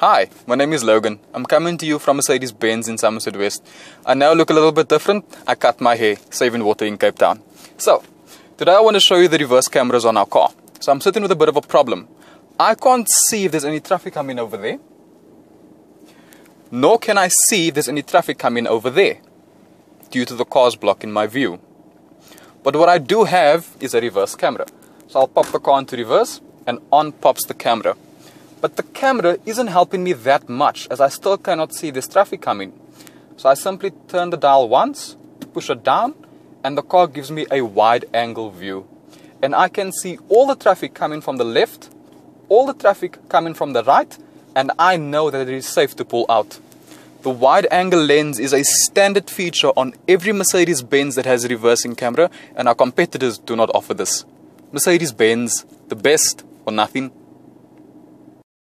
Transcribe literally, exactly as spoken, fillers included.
Hi, my name is Logan. I'm coming to you from Mercedes-Benz in Somerset West. I now look a little bit different. I cut my hair, saving water in Cape Town. So, today I want to show you the reverse cameras on our car. So I'm sitting with a bit of a problem. I can't see if there's any traffic coming over there. Nor can I see if there's any traffic coming over there, due to the cars blocking my view. But what I do have is a reverse camera. So I'll pop the car into reverse, and on pops the camera. But the camera isn't helping me that much, as I still cannot see this traffic coming. So I simply turn the dial once, push it down, and the car gives me a wide angle view. And I can see all the traffic coming from the left, all the traffic coming from the right, and I know that it is safe to pull out. The wide angle lens is a standard feature on every Mercedes-Benz that has a reversing camera, and our competitors do not offer this. Mercedes-Benz, the best or nothing.